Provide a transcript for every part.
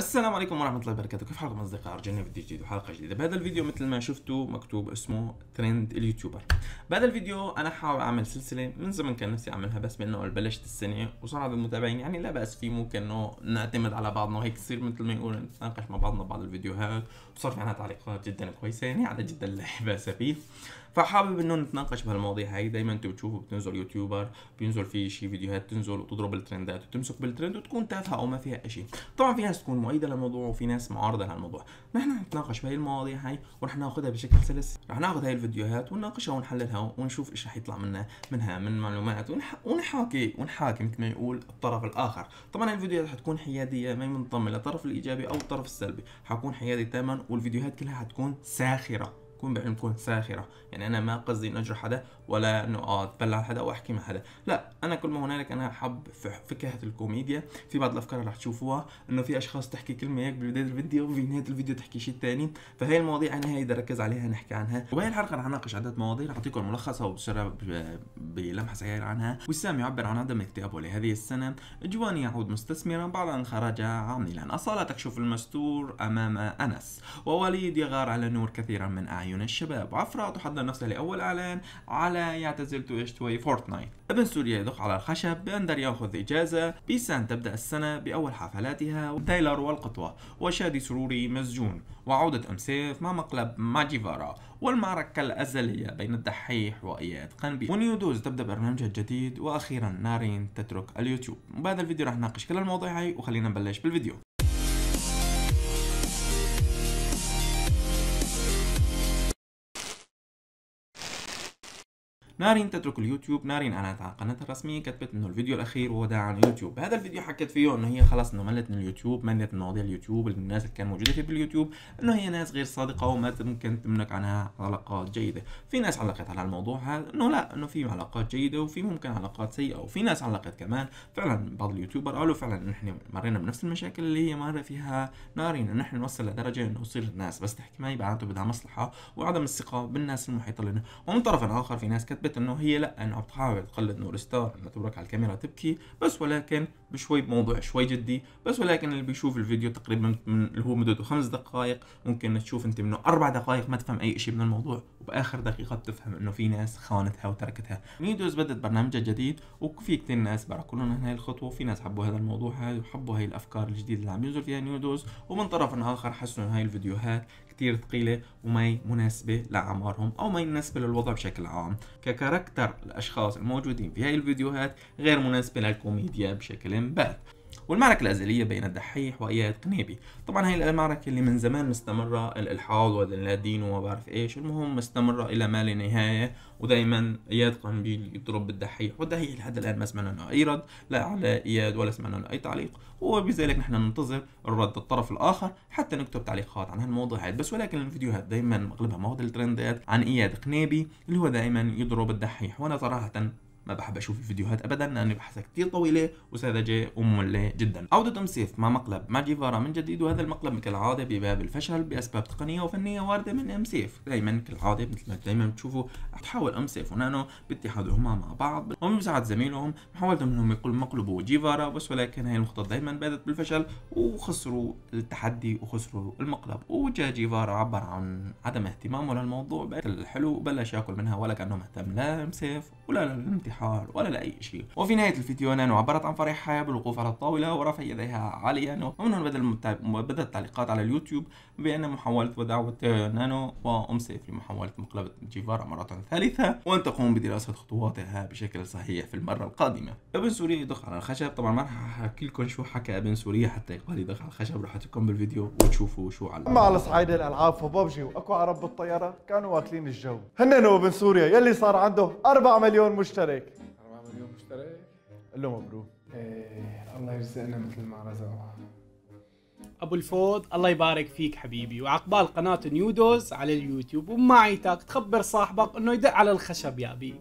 السلام عليكم ورحمة الله وبركاته، كيف حالكم أصدقاء؟ رجعنا فيديو جديد وحلقة جديدة. بهذا الفيديو مثل ما شفتوا مكتوب اسمه ترند اليوتيوبر. بهذا الفيديو أنا حاول أعمل سلسلة من زمن كان نفسي أعملها، بس لأنه بلشت السنة وصار عدد المتابعين يعني لا بأس فيه، ممكن إنه نعتمد على بعضنا وهيك تصير مثل ما يقولوا نتناقش مع بعضنا بعض الفيديوهات، وصار في عنا تعليقات جدا كويسة يعني على جدا لا بأس فيه. فحابب انه نتناقش بهالمواضيع هاي. دائما انتم بتشوفوا بتنزل يوتيوبر بينزل فيه شيء فيديوهات تنزل وتضرب الترندات وتمسك بالترند وتكون تافهه او ما فيها شيء، طبعا في ناس تكون مؤيده للموضوع وفي ناس معارضه للموضوع. نحن رح نتناقش بهي المواضيع هاي ورح ناخذها بشكل سلس، رح ناخذ هاي الفيديوهات ونناقشها ونحللها ونشوف ايش رح يطلع منها من معلومات ونحاكي مثل ما يقول الطرف الاخر. طبعا الفيديوهات حتكون حياديه، ما منضمه للطرف الايجابي او الطرف السلبي، حكون حيادي تماما، والفيديوهات كلها حتكون ساخره، تكون بعلمكم ساخره، يعني انا ما قصدي ان اجرح حدا ولا انه اتبلع حدا او احكي مع حدا، لا، انا كل ما هنالك انا حب فكهه الكوميديا، في بعض الافكار رح تشوفوها انه في اشخاص تحكي كلمه هيك ببدايه الفيديو وفي نهايه الفيديو تحكي شيء ثاني، فهي المواضيع انا هي بدي اركز عليها نحكي عنها، وبهي الحلقه رح اناقش عدة مواضيع رح اعطيكم ملخصها وبسرعه بلمحه صغيره عنها. وسام يعبر عن عدم اكتئابه لهذه السنه، اجواني يعود مستثمرا بعد ان خرج عاملا، اصاله تكشف المستور امام انس، ووليد يغار على نور كثيرا من اعين الشباب، وعفراء تحضر نفسها لأول إعلان على يعتزل توي فورتنايت، ابن سوريا يدق على الخشب، بأندر يأخذ إجازة، بيسان تبدأ السنة بأول حفلاتها، وتايلر والقطوة، وشادي سروري مسجون، وعودة ام سيف مع مقلب مع جيفارا، والمعركة الأزلية بين الدحيح وإياد قنيبي، ونيودوز تبدأ برنامجها الجديد، وأخيرا نارين تترك اليوتيوب. وبهذا الفيديو راح نناقش كل المواضيع هاي وخلينا نبلش بالفيديو. نارين تترك اليوتيوب. نارين اعلنت عن قناتها الرسميه، كتبت انه الفيديو الاخير وداع عن اليوتيوب. هذا الفيديو حكت فيه انه هي خلاص انه ملت من اليوتيوب، ملت من مواضيع اليوتيوب، الناس اللي كانت موجوده في اليوتيوب انه هي ناس غير صادقه وما ممكن تملك عنها علاقات جيده. في ناس علقت على الموضوع هذا انه لا، انه في علاقات جيده وفي ممكن علاقات سيئه، وفي ناس علقت كمان فعلا بعض اليوتيوبر قالوا فعلا نحن مرينا بنفس المشاكل اللي هي مر فيها نارين، نحن نوصل لدرجه انه يصير الناس بس تحكي معي معناته بدها مصلحه وعدم الثقه بالناس المحيطه لنا. ومن طرف اخر في ناس كتبت انه هي لا، انه عم تحاول تقلد نور ستارز، انه تبرك على الكاميرا تبكي بس، ولكن بشوي بموضوع شوي جدي بس، ولكن اللي بيشوف الفيديو تقريبا من اللي هو مدته 5 دقائق ممكن تشوف انت منه 4 دقائق ما تفهم اي شيء من الموضوع، وباخر دقيقه بتفهم انه في ناس خانتها وتركتها. نيودوز بدت برنامجها جديد، وفي كثير ناس باركوا لهم هاي الخطوه، في ناس حبوا هذا الموضوع هذا وحبوا هاي الافكار الجديده اللي عم ينزل فيها نيودوز، ومن طرف اخر حسوا هاي الفيديوهات كثير ثقيله وما مناسبه لأعمارهم او ما مناسبه للوضع بشكل عام، ككاركتر الاشخاص الموجودين في هاي الفيديوهات غير مناسبه للكوميديا بشكل بات. والمعركة الأزلية بين الدحيح وإياد قنيبي، طبعا هي المعركة اللي من زمان مستمرة، الإلحاد والدين وما بعرف إيش، المهم مستمرة إلى ما لا نهاية، ودائما إياد قنيبي يضرب بالدحيح، والدحيح لحد الآن ما سمعنا له أي رد، لا على إياد ولا سمعنا له أي تعليق، وبذلك نحن ننتظر الرد الطرف الآخر حتى نكتب تعليقات عن هالموضوعات، بس ولكن الفيديوهات دائما أغلبها ماخذة الترندات عن إياد قنيبي اللي هو دائما يضرب الدحيح، وأنا صراحة ما بحب اشوف الفيديوهات ابدا لانه بحثها كثير طويله وساذجه وممله جدا. عوده ام سيف مع مقلب مع جيفارا من جديد، وهذا المقلب كالعاده بباب الفشل باسباب تقنيه وفنيه وارده من ام سيف، دائما كالعاده مثل ما دائما بتشوفوا تحاول ام سيف ونانو باتحاد هما مع بعض وبمساعده زميلهم محاولتهم انهم يقلبوا جيفارا بس، ولكن هي الخطط دائما بدت بالفشل وخسروا التحدي وخسروا المقلب، وجا جيفارا عبر عن عدم اهتمامه للموضوع بشكل حلو وبلش ياكل منها ولا كانه مهتم لا ام سيف ولا للامتحان ولا لأي شيء. وفي نهاية الفيديو نانو عبرت عن فرحها بالوقوف على الطاولة ورفع يديها عاليا، ومن هنا بدأت التعليقات على اليوتيوب بأن محاولة ودعوة نانو وأم سيف لمحاولة مقلبة جيفارا مرة ثالثة، وأن تقوم بدراسة خطواتها بشكل صحيح في المرة القادمة. ابن سوريا يدق على الخشب، طبعا ما راح أحكي لكم شو حكى ابن سوريا حتى يقال يدق على الخشب، راح أعطيكم بالفيديو وتشوفوا شو على. أما على صعيد الألعاب فببجي وأكو على رب الطيارة كانوا واكلين الجو، هن وابن سوريا يلي صار عنده 4 مليون مشترك. 4 مليون مشترك؟ قول له مبروك. ايه الله يرزقنا مثل ما رزقنا. ابو الفود الله يبارك فيك حبيبي، وعقبال قناه نيودوز على اليوتيوب، ومعي تاك تخبر صاحبك انه يدق على الخشب يا بي.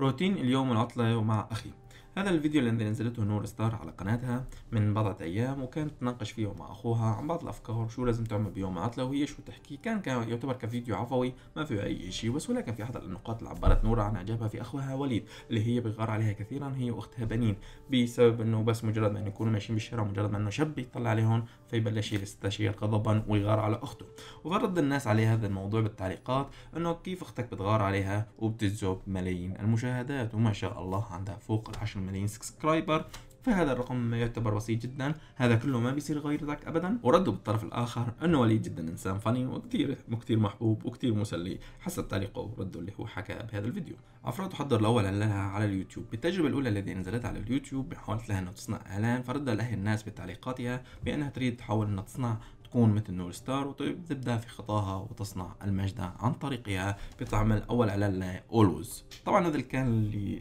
روتين اليوم العطله ومع اخي. هذا الفيديو اللي نزلته نور ستار على قناتها من بضعة أيام، وكانت تناقش فيه مع أخوها عن بعض الأفكار شو لازم تعمل بيوم عطلة، وهي شو تحكي. كان يعتبر كفيديو عفوي ما فيه أي شيء، بس ولكن في أحد النقاط اللي عبرت نورة عن إعجابها في أخوها وليد اللي هي بتغار عليها كثيرا هي وأختها بنين، بسبب إنه بس مجرد ما إنه يكونوا ماشيين بالشارع مجرد ما إنه شاب يطلع عليهم فيبلش يستشير غضبا ويغار على أخته. وفرد الناس على هذا الموضوع بالتعليقات إنه كيف أختك بتغار عليها وبتجذب ملايين المشاهدات، وما شاء الله عندها فوق 10 ملايين سبسكرايبر، فهذا الرقم يعتبر بسيط جدا، هذا كله ما بيصير غير ذاك ابدا. وردوا بالطرف الاخر انه وليد جدا انسان فني وكثير محبوب وكثير مسلي حسب تعليقه وردوا اللي هو حكى بهذا الفيديو. عفرا تحضر الاول لها على اليوتيوب بالتجربه الاولى التي نزلتها على اليوتيوب بحاولت لها انها تصنع اعلان، فرد لها الناس بتعليقاتها بانها تريد تحاول انها تصنع تكون مثل نور ستار وتبدا في خطاها وتصنع المجد عن طريقها بتعمل اول اعلان اولويز. طبعا هذا كان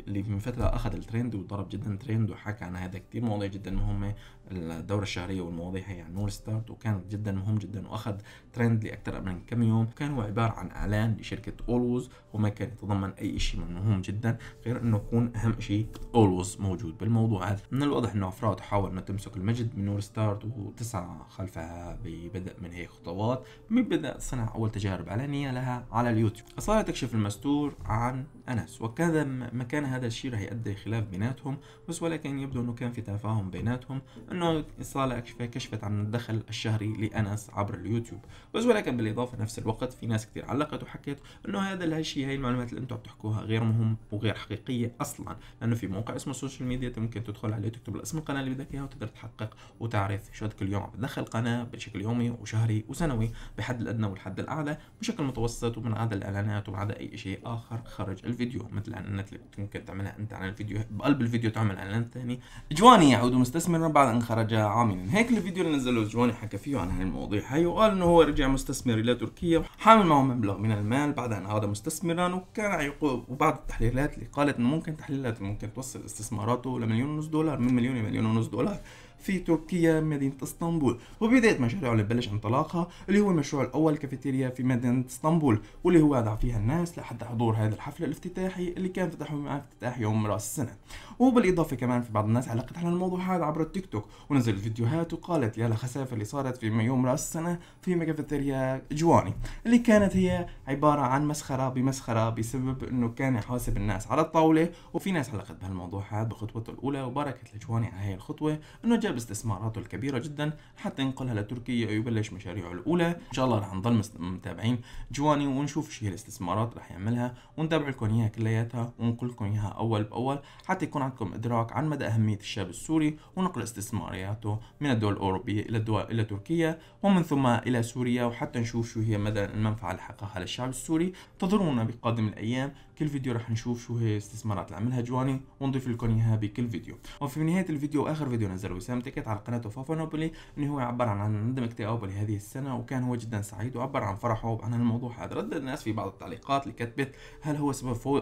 اللي من فتره اخذ الترند وضرب جدا ترند وحكى عن هذا كثير مواضيع جدا مهمه، الدوره الشهريه والمواضيع هي عن نور ستار وكانت جدا مهم جدا واخذ ترند لاكثر من كم يوم. كان هو عباره عن اعلان لشركه اولويز وما كان يتضمن اي شيء مهم جدا غير انه يكون اهم شيء اولويز موجود بالموضوع هذا. من الواضح انه افراد تحاول انه تمسك المجد من نور ستار وتسعى خلفها بدأ من هي خطوات من بدأ صنع أول تجارب إعلانية لها على اليوتيوب. أصالة تكشف المستور عن أنس، وكذا ما كان هذا الشيء راح يؤدي خلاف بيناتهم، بس ولكن يبدو أنه كان في تفاهم بيناتهم أنه أصالة كشفت عن الدخل الشهري لأنس عبر اليوتيوب، بس ولكن بالإضافة نفس الوقت في ناس كثير علقت وحكت أنه هذا الشيء هاي المعلومات اللي أنتم بتحكوها غير مهم وغير حقيقية أصلاً، لأنه في موقع اسمه السوشيال ميديا ممكن تدخل عليه تكتب اسم القناة اللي بدك إياها وتقدر تحقق وتعرف شو كل يوم بتدخل القناة بشكل يومي وشهري وسنوي بحد الادنى والحد الاعلى بشكل متوسط ومن عدا الاعلانات ومن عدا اي شيء اخر خارج الفيديو، مثل الاعلانات اللي ممكن تعملها انت عن الفيديو بقلب الفيديو تعمل اعلان ثاني. اجواني يعود مستثمرا بعد ان خرج عاملا، هيك الفيديو اللي نزله اجواني حكى فيه عن هالمواضيع هي وقال انه هو رجع مستثمر الى تركيا وحامل معه مبلغ من المال بعد ان عاد مستثمرا، وكان يقول وبعض التحليلات اللي قالت انه ممكن تحليلات ممكن توصل استثماراته ل1.5 مليون من مليون ل1.5 مليون في تركيا مدينة اسطنبول. وبداية مشاريعه اللي بلش انطلاقها اللي هو المشروع الأول كافيتيريا في مدينة اسطنبول واللي هو دعا فيها الناس لحتى حضور هذا الحفل الافتتاحي اللي كان فتحوا معاه افتتاح يوم رأس السنة. وبالإضافة كمان في بعض الناس علقت على الموضوع هذا عبر التيك توك ونزلت فيديوهات وقالت يا لخسافة اللي صارت في يوم رأس السنة في كافيتيريا جواني اللي كانت هي عبارة عن مسخرة بمسخرة بسبب إنه كان يحاسب الناس على الطاولة. وفي ناس علقت بهالموضوع هذا بخطوته الأولى وباركت لجواني على هي الخطوة إنه جاب استثماراته الكبيرة جدا حتى ينقلها لتركيا ويبلش مشاريعه الأولى. إن شاء الله رح نضل متابعين جواني ونشوف شو هي الاستثمارات رح يعملها ونتابع لكم إياها كلياتها وننقل لكم إياها أول بأول حتى يكون عندكم إدراك عن مدى أهمية الشاب السوري ونقل استثمارياته من الدول الأوروبية إلى تركيا ومن ثم إلى سوريا، وحتى نشوف شو هي مدى المنفعة اللي حققها للشعب السوري. انتظرونا بقادم الأيام كل فيديو رح نشوف شو هي الاستثمارات اللي عملها جواني ونضيف لكم إياها بكل فيديو. وفي نهاية الفيديو آخر فيديو نزله وسام تيكت على قناته فافانابولي انه هو عبر عن عندما اكتئابه لهذه السنه وكان هو جدا سعيد وعبر عن فرحه عن الموضوع هذا. رد الناس في بعض التعليقات اللي كتبت هل هو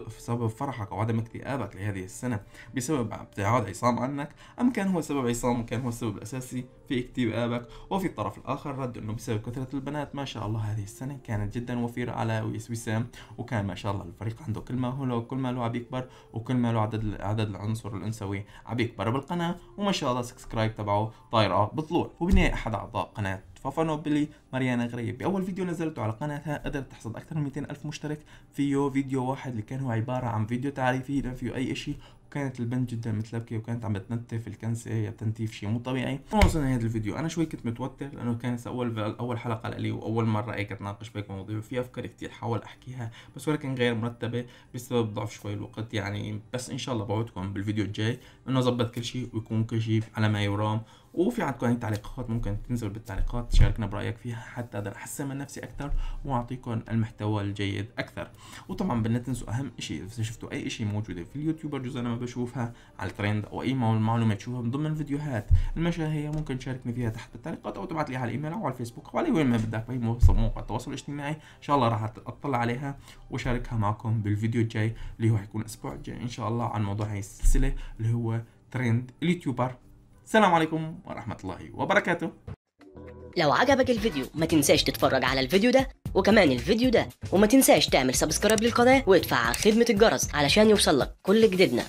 سبب فرحك او عدم اكتئابك لهذه السنه بسبب ابتعاد عصام عنك ام كان هو سبب عصام وكان هو السبب الاساسي في اكتئابك؟ وفي الطرف الاخر رد انه بسبب كثره البنات ما شاء الله هذه السنه كانت جدا وفيره على وسام وكان ما شاء الله الفريق عنده كل ما له عم يكبر وكل ما له عدد العنصر الانثوي عم يكبر بالقناه وما شاء الله سبسكرايب تبعه طايره بطلوع. وبناء احد اعضاء قناه فافانابولي ماريانا غريب باول فيديو نزلته على قناتها قدرت تحصد اكثر من 200,000 مشترك فيه فيديو واحد اللي كان هو عباره عن فيديو تعريفي لا فيه اي شيء، وكانت البنت جدا متلبكه وكانت عم تنتف الكنسه تنتيف شيء مو طبيعي. وصلنا لهذا الفيديو انا شوي كنت متوتر لانه كانت اول حلقه لي واول مره هيك اتناقش بهيك مواضيع في افكار كثير حاول احكيها بس ولكن غير مرتبه بسبب ضعف شوي الوقت يعني، بس ان شاء الله بعودكم بالفيديو الجاي انه اظبط كل شيء ويكون كل شيء على ما يرام. وفي عندكم اي تعليقات ممكن تنزل بالتعليقات تشاركنا برايك فيها حتى اقدر احسن من نفسي اكثر واعطيكم المحتوى الجيد اكثر. وطبعا بدنا تنسوا اهم شيء اذا شفتوا اي شيء موجوده في اليوتيوبر جزء انا ما بشوفها على الترند او اي معلومه تشوفها من ضمن الفيديوهات المشاهير ممكن تشاركني فيها تحت بالتعليقات او تبعت لي على الايميل او على الفيسبوك او على وين ما بدك باي موقع تواصل اجتماعي. ان شاء الله راح اطلع عليها وشاركها معكم بالفيديو الجاي اللي هو حيكون الاسبوع الجاي ان شاء الله عن موضوع هي السلسله اللي هو ترند اليوتيوبر. السلام عليكم ورحمة الله وبركاته. لو عجبك الفيديو ما تنساش تتفرج على الفيديو ده وكمان الفيديو ده، وما تنساش تعمل سبسكرايب للقناة وادفع على خدمة الجرس علشان يوصلك كل جديدنا.